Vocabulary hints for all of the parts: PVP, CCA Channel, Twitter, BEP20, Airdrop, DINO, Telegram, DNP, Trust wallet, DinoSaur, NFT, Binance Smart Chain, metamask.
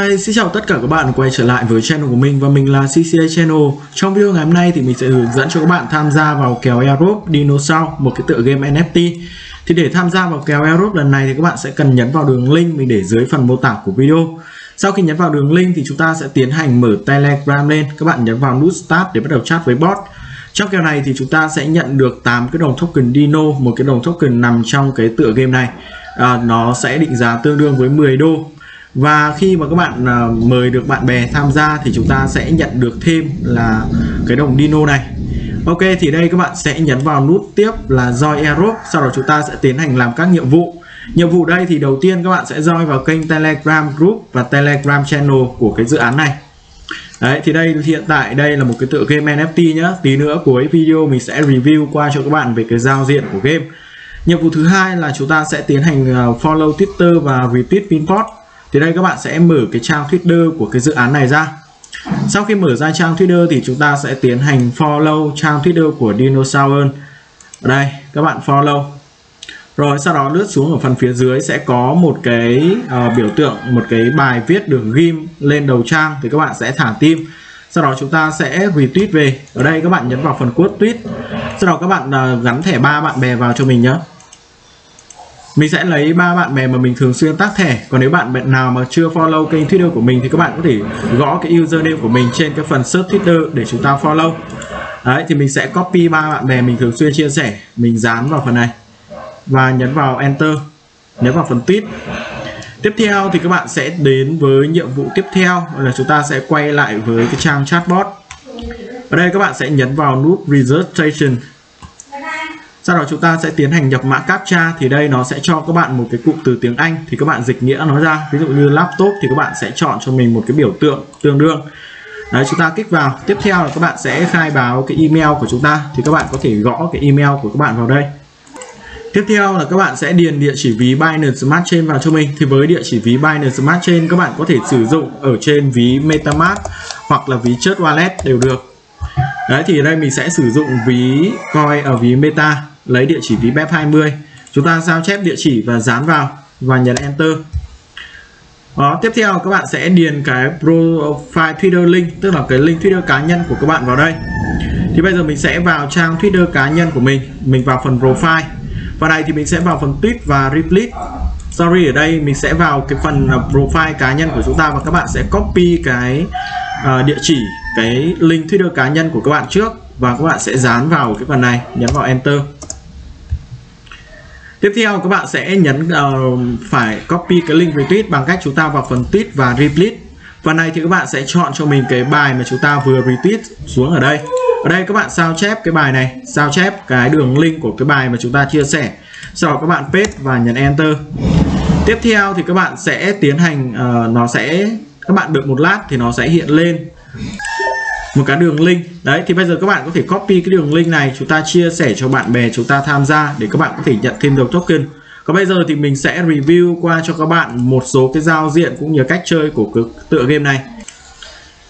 Hi, xin chào tất cả các bạn quay trở lại với channel của mình và mình là CCA Channel. Trong video ngày hôm nay thì mình sẽ hướng dẫn cho các bạn tham gia vào kèo airdrop DinoSaur, một cái tựa game NFT. Thì để tham gia vào kèo airdrop lần này thì các bạn sẽ cần nhấn vào đường link mình để dưới phần mô tả của video. Sau khi nhấn vào đường link thì chúng ta sẽ tiến hành mở Telegram lên. Các bạn nhấn vào nút Start để bắt đầu chat với bot. Trong kèo này thì chúng ta sẽ nhận được 8 cái đồng token Dino, một cái đồng token nằm trong cái tựa game này. Nó sẽ định giá tương đương với 10 đô. Và khi mà các bạn mời được bạn bè tham gia thì chúng ta sẽ nhận được thêm là cái đồng Dino này. Ok, thì đây các bạn sẽ nhấn vào nút tiếp là Join Airdrop. Sau đó chúng ta sẽ tiến hành làm các nhiệm vụ. Nhiệm vụ đây thì đầu tiên các bạn sẽ join vào kênh Telegram Group và Telegram Channel của cái dự án này. Đấy, thì đây hiện tại đây là một cái tựa game NFT nhá. Tí nữa cuối video mình sẽ review qua cho các bạn về cái giao diện của game. Nhiệm vụ thứ hai là chúng ta sẽ tiến hành follow Twitter và retweet pinpost. Thì đây các bạn sẽ mở cái trang Twitter của cái dự án này ra. Sau khi mở ra trang Twitter thì chúng ta sẽ tiến hành follow trang Twitter của DinoSaur. Ở đây các bạn follow. Rồi sau đó lướt xuống ở phần phía dưới sẽ có một cái biểu tượng, một cái bài viết được ghim lên đầu trang. Thì các bạn sẽ thả tim. Sau đó chúng ta sẽ retweet về. Ở đây các bạn nhấn vào phần quote tweet. Sau đó các bạn gắn thẻ 3 bạn bè vào cho mình nhé. Mình sẽ lấy 3 bạn bè mà mình thường xuyên tác thẻ. Còn nếu bạn nào mà chưa follow kênh Twitter của mình thì các bạn có thể gõ cái username của mình trên cái phần search Twitter để chúng ta follow. Đấy, thì mình sẽ copy 3 bạn bè mình thường xuyên chia sẻ, mình dán vào phần này và nhấn vào Enter, nhấn vào phần tweet. Tiếp theo thì các bạn sẽ đến với nhiệm vụ tiếp theo là chúng ta sẽ quay lại với cái trang chatbot. Ở đây các bạn sẽ nhấn vào nút Registration. Sau đó chúng ta sẽ tiến hành nhập mã captcha. Thì đây nó sẽ cho các bạn một cái cụm từ tiếng Anh. Thì các bạn dịch nghĩa nó ra. Ví dụ như laptop thì các bạn sẽ chọn cho mình một cái biểu tượng tương đương. Đấy, chúng ta kích vào. Tiếp theo là các bạn sẽ khai báo cái email của chúng ta. Thì các bạn có thể gõ cái email của các bạn vào đây. Tiếp theo là các bạn sẽ điền địa chỉ ví Binance Smart Chain vào cho mình. Thì với địa chỉ ví Binance Smart Chain các bạn có thể sử dụng ở trên ví metamask hoặc là ví Trust wallet đều được. Đấy, thì đây mình sẽ sử dụng ví coin ở ví meta. Lấy địa chỉ ví BEP20, chúng ta sao chép địa chỉ và dán vào và nhấn Enter. Đó, tiếp theo các bạn sẽ điền cái profile Twitter link, tức là cái link Twitter cá nhân của các bạn vào đây. Thì bây giờ mình sẽ vào trang Twitter cá nhân của mình vào phần profile. Vào này thì mình sẽ vào phần tweet và retweet. Sorry, ở đây mình sẽ vào cái phần profile cá nhân của chúng ta và các bạn sẽ copy cái địa chỉ, cái link Twitter cá nhân của các bạn trước và các bạn sẽ dán vào cái phần này, nhấn vào Enter. Tiếp theo các bạn sẽ nhấn phải copy cái link retweet bằng cách chúng ta vào phần tweet và retweet. Phần này thì các bạn sẽ chọn cho mình cái bài mà chúng ta vừa retweet xuống ở đây. Ở đây các bạn sao chép cái bài này, sao chép cái đường link của cái bài mà chúng ta chia sẻ. Sau đó các bạn paste và nhấn Enter. Tiếp theo thì các bạn sẽ tiến hành các bạn đợi một lát thì nó sẽ hiện lên một cái đường link. Đấy, thì bây giờ các bạn có thể copy cái đường link này, chúng ta chia sẻ cho bạn bè chúng ta tham gia để các bạn có thể nhận thêm đồng token. Còn bây giờ thì mình sẽ review qua cho các bạn một số cái giao diện cũng như cách chơi của cái tựa game này.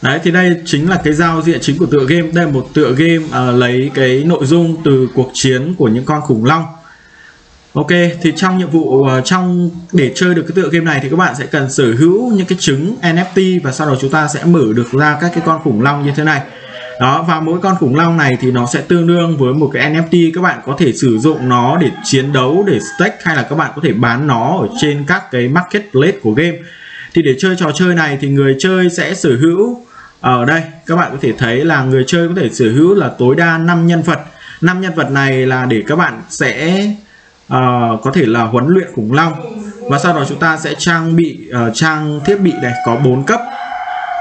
Đấy, thì đây chính là cái giao diện chính của tựa game. Đây là một tựa game lấy cái nội dung từ cuộc chiến của những con khủng long. Ok, thì trong nhiệm vụ để chơi được cái tựa game này thì các bạn sẽ cần sở hữu những cái trứng NFT và sau đó chúng ta sẽ mở được ra các cái con khủng long như thế này. Đó, và mỗi con khủng long này thì nó sẽ tương đương với một cái NFT. Các bạn có thể sử dụng nó để chiến đấu, để stake hay là các bạn có thể bán nó ở trên các cái marketplace của game. Thì để chơi trò chơi này thì người chơi sẽ sở hữu ở đây. Các bạn có thể thấy là người chơi có thể sở hữu là tối đa 5 nhân vật. 5 nhân vật này là để các bạn sẽ có thể là huấn luyện khủng long. Và sau đó chúng ta sẽ trang bị trang thiết bị này có 4 cấp.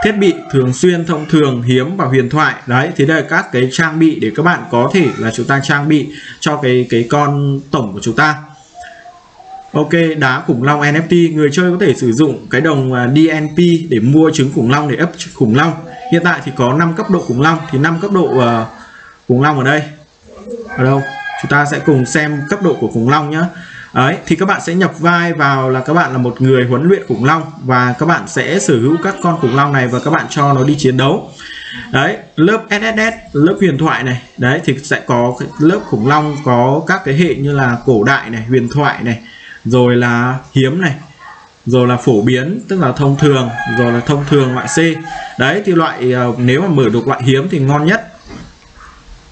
Thiết bị thường xuyên, thông thường, hiếm và huyền thoại. Đấy, thì đây là các cái trang bị để các bạn có thể là chúng ta trang bị cho cái con tổng của chúng ta. Ok, đá khủng long NFT. Người chơi có thể sử dụng cái đồng DNP để mua trứng khủng long để up khủng long. Hiện tại thì có 5 cấp độ khủng long. Thì 5 cấp độ khủng long ở đây. Ở đâu? Chúng ta sẽ cùng xem cấp độ của khủng long nhé. Đấy, thì các bạn sẽ nhập vai vào là các bạn là một người huấn luyện khủng long và các bạn sẽ sở hữu các con khủng long này và các bạn cho nó đi chiến đấu. Đấy, lớp SSS, lớp huyền thoại này. Đấy, thì sẽ có lớp khủng long có các cái hệ như là cổ đại này, huyền thoại này, rồi là hiếm này, rồi là phổ biến tức là thông thường, rồi là thông thường loại C. Đấy thì loại nếu mà mở được loại hiếm thì ngon nhất.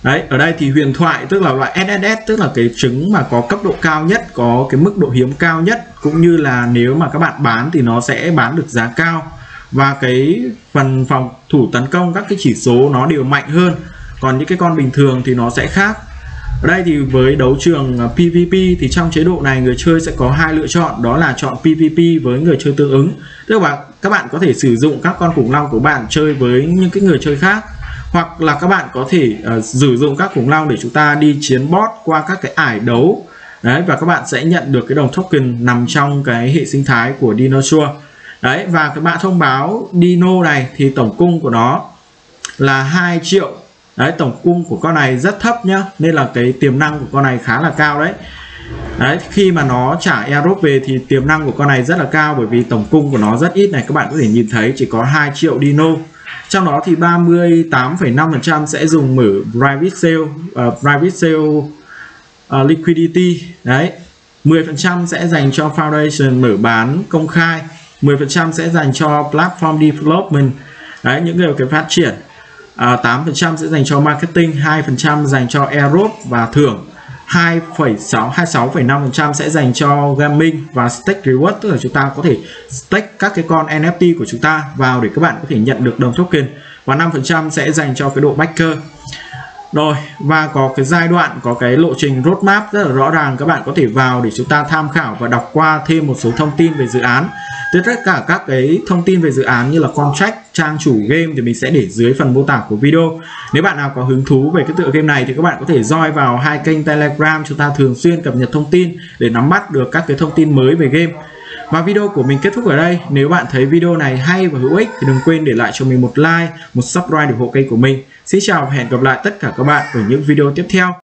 Đấy, ở đây thì huyền thoại tức là loại SSS, tức là cái trứng mà có cấp độ cao nhất, có cái mức độ hiếm cao nhất, cũng như là nếu mà các bạn bán thì nó sẽ bán được giá cao, và cái phần phòng thủ tấn công các cái chỉ số nó đều mạnh hơn. Còn những cái con bình thường thì nó sẽ khác. Ở đây thì với đấu trường PVP thì trong chế độ này người chơi sẽ có hai lựa chọn, đó là chọn PVP với người chơi tương ứng, tức là các bạn có thể sử dụng các con khủng long của bạn chơi với những cái người chơi khác, hoặc là các bạn có thể sử dụng các khủng long để chúng ta đi chiến bot qua các cái ải đấu. Đấy, và các bạn sẽ nhận được cái đồng token nằm trong cái hệ sinh thái của DinoSaur. Đấy, và các bạn thông báo Dino này thì tổng cung của nó là 2 triệu. Đấy, tổng cung của con này rất thấp nhá, nên là cái tiềm năng của con này khá là cao đấy. Đấy, khi mà nó trả airdrop về thì tiềm năng của con này rất là cao, bởi vì tổng cung của nó rất ít này, các bạn có thể nhìn thấy chỉ có 2 triệu Dino. Trong đó thì 38,5% sẽ dùng mở private sale liquidity. Đấy, 10% sẽ dành cho foundation mở bán công khai, 10% sẽ dành cho platform development. Đấy, những người phát triển. 8% sẽ dành cho marketing, 2% dành cho airdrop và thưởng, 26,5% sẽ dành cho gaming và stake reward, tức là chúng ta có thể stake các cái con NFT của chúng ta vào để các bạn có thể nhận được đồng token, và 5% sẽ dành cho cái độ backer. Rồi, và có cái giai đoạn, có cái lộ trình roadmap rất là rõ ràng, các bạn có thể vào để chúng ta tham khảo và đọc qua thêm một số thông tin về dự án. Tất cả các cái thông tin về dự án như là contract, trang chủ game thì mình sẽ để dưới phần mô tả của video. Nếu bạn nào có hứng thú về cái tựa game này thì các bạn có thể join vào hai kênh Telegram, chúng ta thường xuyên cập nhật thông tin để nắm bắt được các cái thông tin mới về game. Và video của mình kết thúc ở đây. Nếu bạn thấy video này hay và hữu ích thì đừng quên để lại cho mình một like, một subscribe ủng hộ kênh của mình. Xin chào và hẹn gặp lại tất cả các bạn ở những video tiếp theo.